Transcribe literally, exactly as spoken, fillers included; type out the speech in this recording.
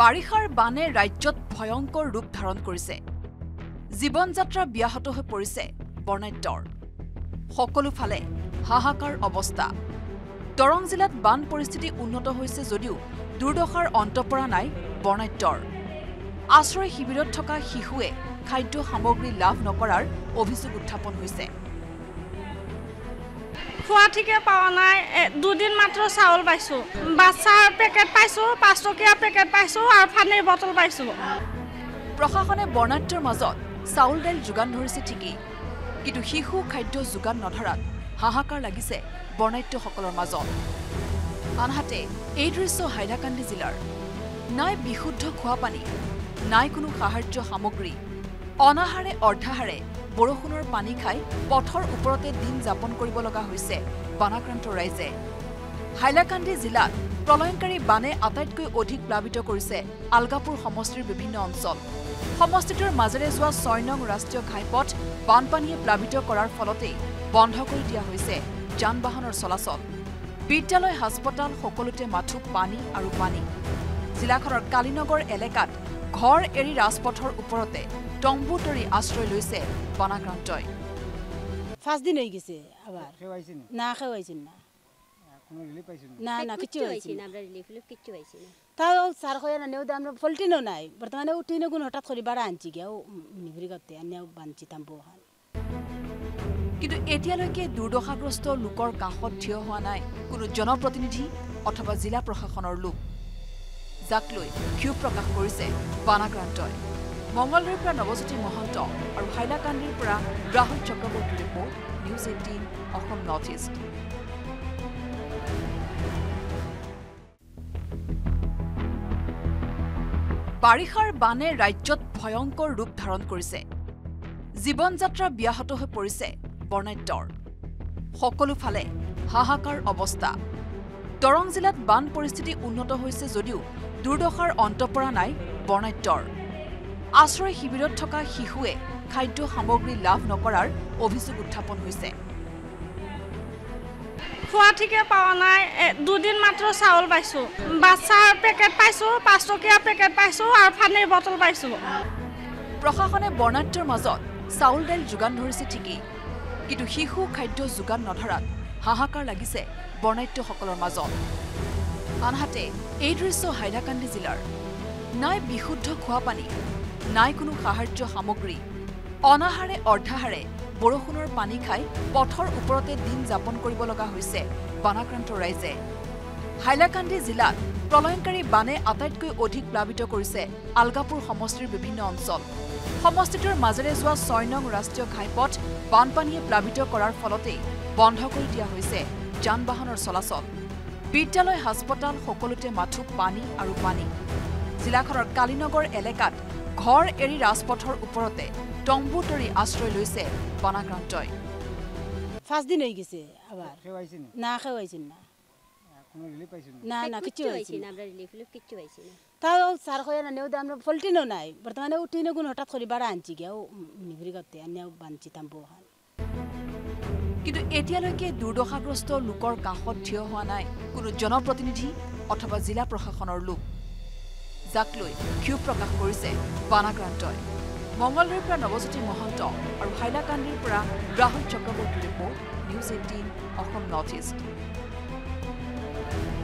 বাৰিষাৰ বানে ৰাজ্যত ভয়ংকৰ ৰূপ ধাৰণ কৰিছে জীৱন যাত্ৰা ব্যাহত হৈ পৰিছে বৰ্ণাঢ্যৰ সকলো ফালে হাহাকাৰ অৱস্থা দৰং জিলাত বান পৰিস্থিতি উন্নত হৈছে যদিও দুৰ্দশাৰ অন্ত পৰা নাই বৰ্ণাঢ্যৰ আশ্ৰয় শিবিৰত থকা শিশুৱে খাদ্য সামগ্ৰী লাভ নকৰাৰ অভিযোগ উত্থাপন হৈছে খোৱা ঠিকে পাওয়া নাই দুদিন মাত্ৰ চাউল পাইছো বাছাৰ পেকেট পাইছো পাঁচ টকীয়া পেকেট পাইছো আৰু পানীৰ বটল পাইছো প্ৰশাসনে বৰ্ণাঢ্যৰ মাজত চাউল দাল যোগান ধৰিছে ঠিকই কিন্তু শিশু খাদ্য যোগান নধৰাত হাহাকাৰ লাগিছে বৰ্ণাঢ্যসকলৰ মাজত আনহাতে এই দৃশ্য হাইলাকান্দি জিলাৰ নাই বিশুদ্ধ খোৱা পানী নাই কোনো সাহায্য সামগ্ৰী অনাহাৰে অৰ্ধাহাৰে বৰষুণৰ পানী খাই পথৰ ওপৰতে দিন যাপন কৰিব লগা হৈছে বানাক্ৰান্ত ৰাইজে হাইলাকান্দি জিলাত প্ৰলয়ংকাৰী বানে আটাইতকৈ অধিক প্লাবিত কৰিছে আলগাপুৰ সমষ্টিৰ বিভিন্ন অঞ্চল সমষ্টিটোৰ মাজেৰে যোৱা ছয় নং ৰাষ্ট্ৰীয় ঘাইপথ বানপানীয়ে প্লাবিত কৰাৰ ফলতেই বন্ধ কৰি দিয়া হৈছে যান-বাহনৰ চলাচল বিদ্যালয় হাস্পতাল সকলোতে মাথুক পানী আৰু পানী জিলাখনৰ কালিনগৰ এলেকাত ঘৰ এৰি ৰাজপথৰ ওপৰতে টম্বু তৰি আশ্ৰয় লৈছে বানাক্ৰান্তই পাঁচ দিন হৈ গৈছে আবার না খাওয়াইছেন না কোনো রিলিফ পাইছেন না না কিছু হইছে না আমরা রিলিফ কিছু হইছে না তাও সার কইয়া না নেও আমরা ফলটিনো নাই বর্তমানে উঠিনো গুণ হঠাৎ করে বাড়া আনছি গিয়াও নিভরি করতে আনিয়াও বানছি তাম্বু কিন্তু এতিয়ালৈকে দুৰ্দশাগ্ৰস্ত লোকৰ কাহত থিয় হোৱা নাই কোনো জনপ্ৰতিনিধি অথবা জিলা প্ৰশাসনৰ লোক যাক লৈ ক্ষোভ প্ৰকাশ কৰিছে বানাক্ৰান্তই मंगलवार पर नवज्योति महंत और हाइलाकांडी पर Rahul Chakraborty report news eighteen Assam north east. बारिषार बाने राज्यत भयंकर रूप धारण करिसे जीवन यात्रा ब्याहत हो परिसे बर्णाढ्যৰ সকলো ফালে হাহাকাৰ অৱস্থা দৰং জিলাত বান পৰিস্থিতি উন্নত হৈছে যদিও দুৰ্দশাৰ অন্ত পৰা নাই বৰ্ণাঢ্যৰ আশ্ৰয় শিবিৰত থকা শিশুৱে খাদ্য সামগ্ৰী লাভ নকৰাৰ অভিযোগ উত্থাপন হৈছে খোৱা ঠিকে পাওয়া নাই দুদিন মাত্ৰ চাউল পাইছো বাছাৰ পেকেট পাইছো পাঁচ টকীয়া পেকেট পাইছো আৰু পানীৰ বটল পাইছো প্ৰশাসনে বৰ্ণাঢ্যৰ মাজত চাউল দাল যোগান ধৰিছে ঠিকই কিন্তু শিশু খাদ্য যোগান নধৰাত হাহাকাৰ লাগিছে বৰ্ণাঢ্যসকলৰ মাজত আনহাতে এই দৃশ্য হাইলাকান্দি জিলাৰ নাই বিশুদ্ধ খোৱা পানী নাই কোনো সাহায্য সামগ্ৰী অনাহাৰে অৰ্ধাহাৰে বৰষুণৰ পানী খাই পথৰ ওপৰতে দিন যাপন কৰিব লগা হৈছে বানাক্ৰান্ত ৰাইজে হাইলাকান্দি জিলাত প্ৰলয়ংকাৰী বানে আটাইতকৈ অধিক প্লাবিত কৰিছে আলগাপুৰ সমষ্টিৰ বিভিন্ন অঞ্চল সমষ্টিটোৰ মাজেৰে যোৱা ছয় নং ৰাষ্ট্ৰীয় ঘাইপথ বানপানীয়ে প্লাবিত কৰাৰ ফলতেই বন্ধ কৰি দিয়া হৈছে যান-বাহনৰ চলাচল বিদ্যালয় হাস্পতাল সকলোতে মাথুক পানী আৰু পানী জিলাখনৰ কালিনগৰ এলেকাত ঘৰ এৰি ৰাজপথৰ ওপৰতে টম্বু তৰি আশ্ৰয় লৈছে বানাক্ৰান্তই পাঁচ দিন হৈ গৈছে আবার না খাওয়াইছেন না কোনো রিলিফ পাইছেন না না কিছু হইছে না আমরা রিলিফ কিছু হইছে না তাও সার কইয়া না নেও আমরা ফলটিনো নাই বর্তমানে উঠিনো গুণ হঠাৎ করে বাড়া আনছি গিয়াও নিভরি করতে আনিয়াও বানছি তাম্বু কিন্তু এতিয়ালৈকে দুৰ্দশাগ্ৰস্ত লোকৰ কাহত থিয় হোৱা নাই কোনো জনপ্ৰতিনিধি অথবা জিলা প্ৰশাসনৰ লোক যাক লৈ ক্ষোভ প্ৰকাশ কৰিছে বানাক্ৰান্তই মঙ্গলবাৰ পৰা নৱজ্যোতি মহন্ত আৰু হাইলাকান্দিৰ পৰা Rahul Chakraborty report news eighteen Assam north east.